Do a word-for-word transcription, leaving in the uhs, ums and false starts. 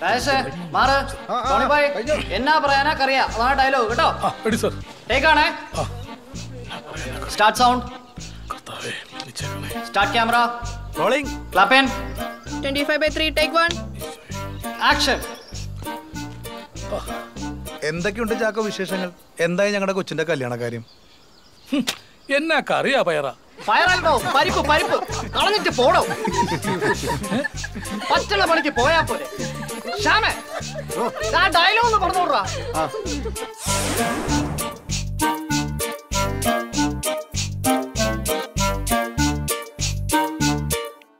Start sound. Start camera. Rolling. Clap in. twenty-five by three, take one. Action. എന്തൊക്കെയുണ്ട് ചാക്കോ വിശേഷങ്ങൾ? എന്തായി ഞങ്ങളുടെ കൊച്ചിന്റെ കല്യാണ കാര്യം? എന്നാ കറിയാ പയറ? പയറല്ലോ, പരിപ്പ് പരിപ്പ്. കളഞ്ഞിട്ട് പോടോ. പച്ചള പണിക്ക് പോയാ പോലെ. ഷാമേ. ആ ഡയലോഗ് ഒന്ന് പറഞ്ഞോടാ.